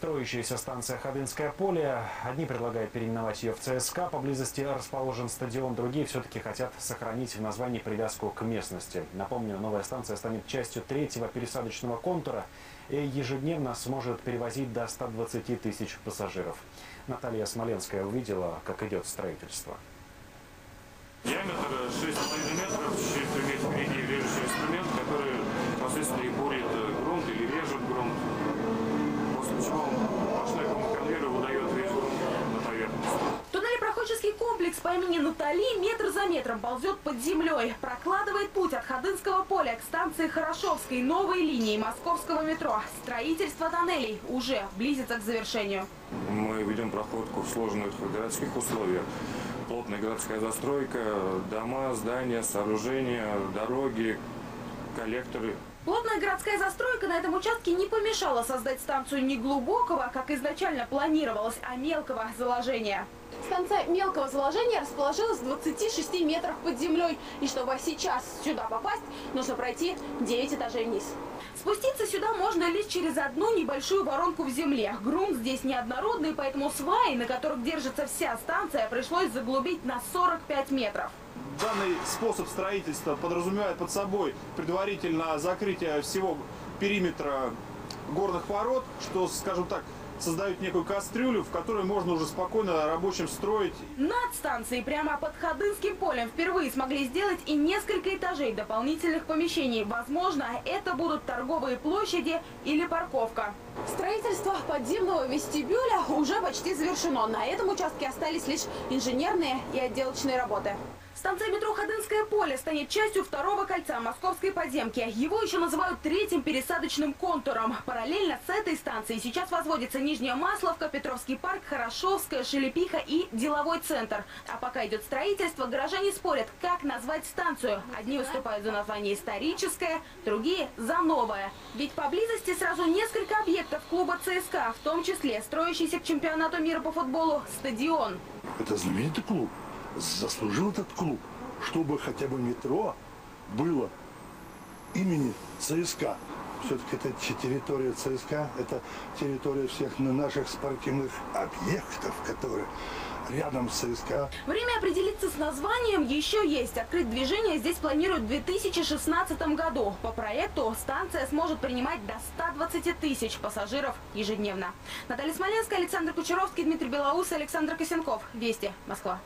Строящаяся станция Ходынское поле. Одни предлагают переименовать ее в ЦСКА. Поблизости расположен стадион. Другие все-таки хотят сохранить в названии привязку к местности. Напомню, новая станция станет частью третьего пересадочного контура и ежедневно сможет перевозить до 120 тысяч пассажиров. Наталья Смоленская увидела, как идет строительство. Диаметр 6,5 метров. Чуть имеет впереди режущий инструмент, который непосредственно и бурит грунт или режет грунт. Туннель-проходческий комплекс по имени Натали метр за метром ползет под землей. Прокладывает путь от Ходынского поля к станции Хорошевской новой линии московского метро. Строительство тоннелей уже близится к завершению. Мы ведем проходку в сложных городских условиях. Плотная городская застройка, дома, здания, сооружения, дороги, коллекторы. Плотная городская застройка на этом участке не помешала создать станцию не глубокого, как изначально планировалось, а мелкого заложения. Станция мелкого заложения расположилась в 26 метрах под землей. И чтобы сейчас сюда попасть, нужно пройти 9 этажей вниз. Спуститься сюда можно лишь через одну небольшую воронку в земле. Грунт здесь неоднородный, поэтому сваи, на которых держится вся станция, пришлось заглубить на 45 метров. Данный способ строительства подразумевает под собой предварительно закрытие всего периметра горных пород, что, скажем так, создают некую кастрюлю, в которой можно уже спокойно рабочим строить. Над станцией прямо под Ходынским полем впервые смогли сделать и несколько этажей дополнительных помещений. Возможно, это будут торговые площади или парковка. Строительство подземного вестибюля уже почти завершено. На этом участке остались лишь инженерные и отделочные работы. Станция метро Ходынское поле станет частью второго кольца московской подземки. Его еще называют третьим пересадочным контуром. Параллельно с этой станцией сейчас возводится Нижняя Масловка, Петровский парк, Хорошевская, Шелепиха и Деловой центр. А пока идет строительство, горожане спорят, как назвать станцию. Одни выступают за название историческое, другие за новое. Ведь поблизости сразу несколько объектов клуба ЦСКА, в том числе строящийся к чемпионату мира по футболу стадион. Это знаменитый клуб. Заслужил этот клуб, чтобы хотя бы метро было имени ЦСКА. Все-таки это территория ЦСКА, это территория всех наших спортивных объектов, которые рядом с ЦСКА. Время определиться с названием еще есть. Открыть движение здесь планируют в 2016 году. По проекту станция сможет принимать до 120 тысяч пассажиров ежедневно. Наталья Смоленская, Александр Кучеровский, Дмитрий Белоус, Александр Косенков. Вести, Москва.